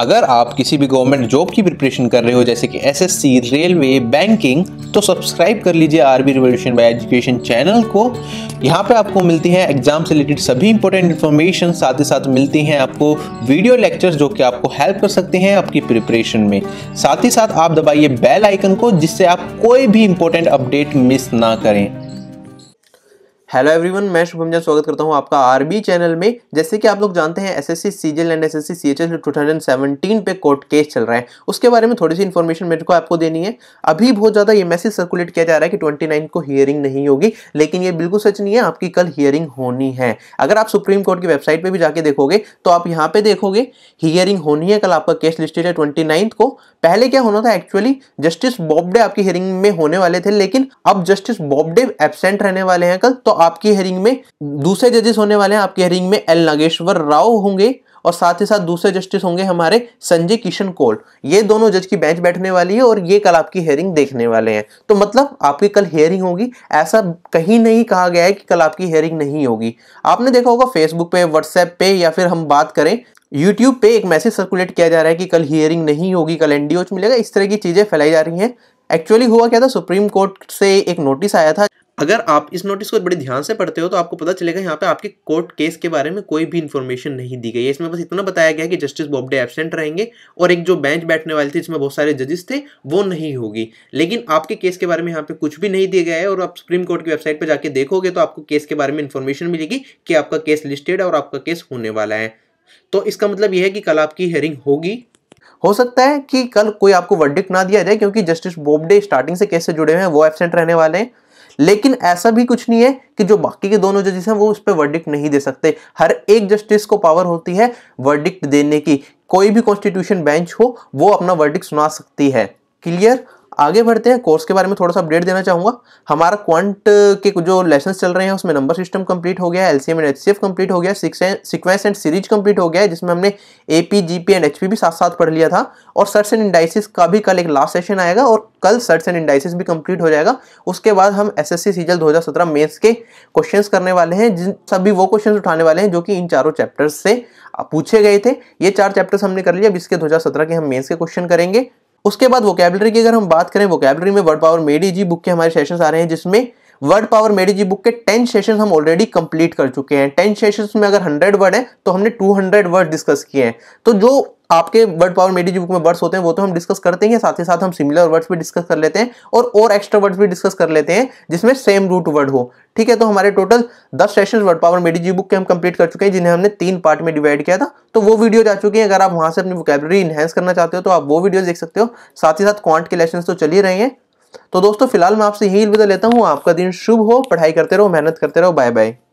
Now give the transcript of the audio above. अगर आप किसी भी गवर्नमेंट जॉब की प्रिपरेशन कर रहे हो जैसे कि एसएससी, रेलवे, बैंकिंग, तो सब्सक्राइब कर लीजिए RB revolution by education channel को। यहाँ पे आपको मिलती है एग्जाम से रिलेटेड सभी इंपॉर्टेंट इन्फॉर्मेशन, साथ ही साथ मिलती हैं आपको वीडियो लेक्चर्स जो कि आपको हेल्प कर सकते हैं आपकी प्रिपरेशन में। साथ ही साथ आप दबाइए बेल आइकन को जिससे आप कोई भी इंपॉर्टेंट अपडेट मिस ना करें। हेलो एवरीवन, मैं शुभम जैन स्वागत करता हूं आपका आरबी चैनल में। जैसे कि आप लोग जानते हैं SSC CGL and SSC CHSL 2017 पे कोर्ट केस चल रहा है, उसके बारे में थोड़ी सी इन्फॉर्मेशन मेरे को आपको देनी है। अभी बहुत ज़्यादा ये मैसेज सर्कुलेट किया जा रहा है कि 29 को हियरिंग नहीं होगी, लेकिन ये बिल्कुल सच नहीं है। आपकी कल हियरिंग होनी है। अगर आप सुप्रीम कोर्ट की वेबसाइट पर भी जाके देखोगे तो आप यहाँ पर देखोगे हियरिंग होनी है, कल आपका केस लिस्टेड है 29 को। पहले क्या होना था, एक्चुअली जस्टिस बोबडे आपकी हियरिंग में होने वाले थे, लेकिन अब जस्टिस बोबडे एब्सेंट रहने वाले हैं कल, तो आपकी हियरिंग में दूसरे जजेस होने वाले हैं। आपकी हियरिंग में एल नागेश्वर राव होंगे और साथ ही साथ दूसरे जस्टिस होंगे हमारे संजय किशन कौल। ये दोनों जज की बेंच बैठने वाली है और ये कल आपकी हियरिंग देखने वाले हैं। तो मतलब आपकी कल हियरिंग होगी, ऐसा कहीं नहीं कहा गया है कि कल आपकी हियरिंग नहीं होगी। आपने देखा होगा फेसबुक पे, व्हाट्सएप पे, या फिर हम बात करें यूट्यूब पे एक मैसेज सर्कुलेट किया जा रहा है कि कल हियरिंग नहीं होगी, कल एनडीओच मिलेगा। इस तरह की चीज़ें फैलाई जा रही हैं। एक्चुअली हुआ क्या था, सुप्रीम कोर्ट से एक नोटिस आया था। अगर आप इस नोटिस को बड़े ध्यान से पढ़ते हो तो आपको पता चलेगा यहाँ पे आपके कोर्ट केस के बारे में कोई भी इन्फॉर्मेशन नहीं दी गई है। इसमें बस इतना बताया गया कि जस्टिस बोबडे एब्सेंट रहेंगे और एक जो बेंच बैठने वाली थी जिसमें बहुत सारे जजेस थे वो नहीं होगी, लेकिन आपके केस के बारे में यहाँ पे कुछ भी नहीं दिया गया है। और आप सुप्रीम कोर्ट की वेबसाइट पर जाके देखोगे तो आपको केस के बारे में इन्फॉर्मेशन मिलेगी कि आपका केस लिस्टेड है और आपका केस होने वाला है। तो इसका मतलब यह है कि कल आपकी हियरिंग होगी। हो सकता है कि कल कोई आपको वर्डिक्ट ना दिया जाए क्योंकि जस्टिस बोबडे स्टार्टिंग से केस से जुड़े हुए हैं, वो एब्सेंट रहने वाले हैं, लेकिन ऐसा भी कुछ नहीं है कि जो बाकी के दोनों जजेस हैं वो उस पर वर्डिक्ट नहीं दे सकते। हर एक जस्टिस को पावर होती है वर्डिक्ट देने की, कोई भी कॉन्स्टिट्यूशन बेंच हो वो अपना वर्डिक्ट सुना सकती है। क्लियर, आगे बढ़ते हैं। कोर्स के बारे में थोड़ा सा अपडेट देना चाहूँगा। हमारा क्वांट के जो लेसन चल रहे हैं उसमें नंबर सिस्टम कंप्लीट हो गया है, एलसीएम एंड एचसीएफ कंप्लीट हो गया, सीक्वेंस एंड सीरीज कंप्लीट हो गया है, जिसमें हमने एपी, जीपी एंड एचपी भी साथ साथ पढ़ लिया था। और सर्च एंड इंडाइसिस का भी कल एक लास्ट सेशन आएगा और कल सर्च एंड इंडाइसिस भी कंप्लीट हो जाएगा। उसके बाद हम एसएससी सीजीएल 2017 मेंस के क्वेश्चंस करने वाले हैं, जिन सभी वो क्वेश्चंस उठाने वाले हैं जो कि इन चारों चैप्टर्स से पूछे गए थे। ये चार चैप्टर्स हमने कर लिया, अब इसके 2017 के हम मेंस के क्वेश्चन करेंगे। उसके बाद वोकैबुलरी की अगर हम बात करें, वोकैबुलरी में word power made easy book के हमारे सेशंस आ रहे हैं, जिसमें word power made easy book के 10 सेशंस हम ऑलरेडी कंप्लीट कर चुके हैं। 10 सेशंस में अगर 100 वर्ड है तो हमने 200 वर्ड डिस्कस किए हैं। तो जो आपके word power made easy book में वर्ड्स होते हैं वो तो हम डिस्कस करते हैं, साथ ही साथ हम सिमिलर वर्ड्स भी डिस्कस कर लेते हैं और एक्स्ट्रा वर्ड्स भी डिस्कस कर लेते हैं जिसमें सेम रूट वर्ड हो। ठीक है, तो हमारे total 10 sessions word power made easy book के हम कंप्लीट कर चुके हैं, जिन्हें हमने 3 पार्ट में डिवाइड किया था। तो वो वीडियो जा चुकी है, अगर आप वहाँ से अपनी वोकैबुलरी इनहेंस करना चाहते हो तो आप वो वीडियो देख सकते हो। साथ ही साथ क्वांट के लेसन तो चल ही रहे हैं। तो दोस्तों फिलहाल मैं आपसे यही विदा लेता हूँ। आपका दिन शुभ हो, पढ़ाई करते रहो, मेहनत करते रहो। Bye bye.